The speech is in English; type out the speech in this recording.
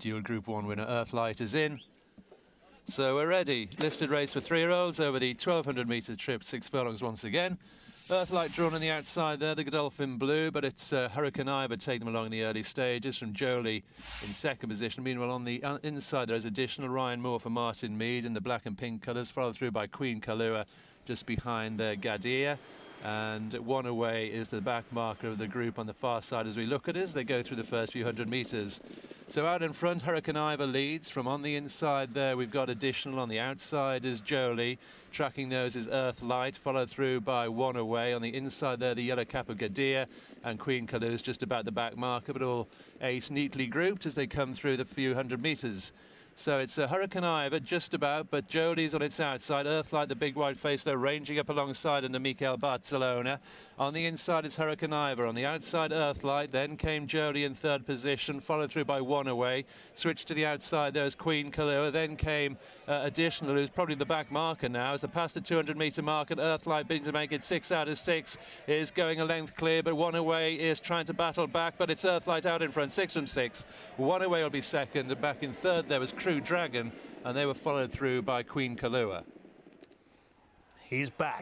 Dual Group 1 winner Earthlight is in. So we're ready. Listed race for three-year-olds over the 1,200-metre trip, 6 furlongs once again. Earthlight drawn on the outside there, the Godolphin blue, but it's Hurricane Ivor taking them along in the early stages from Jolie in second position. Meanwhile, on the inside there is additional Ryan Moore for Martin Mead in the black and pink colours, followed through by Queen Kalua just behind there, Gadir. And Wanaway is the back marker of the group on the far side as we look at it as they go through the first few hundred metres. So out in front, Hurricane Ivor leads. From on the inside there, we've got additional. On the outside is Jolie. Tracking those is Earthlight, followed through by Wanaway. On the inside there, the yellow cap of Gadir and Queen Kalua's just about the back marker, but all ace neatly grouped as they come through the few hundred metres. So it's Hurricane Ivor just about, but Jolie's on its outside. Earthlight, the big white face, though, ranging up alongside under Mickael Barzalona. On the inside is Hurricane Ivor. On the outside, Earthlight. Then came Jolie in third position, followed through by Wanaway. Switched to the outside, there's Queen Kalua. Then came Additional, who's probably the back marker now. As they pass the 200-metre mark, and Earthlight bidding to make it 6 out of 6, is going a length clear, but Wanaway is trying to battle back, but it's Earthlight out in front, 6 from 6. Wanaway will be second, and back in third there was True Dragon, and they were followed through by Queen Kalua. He's back.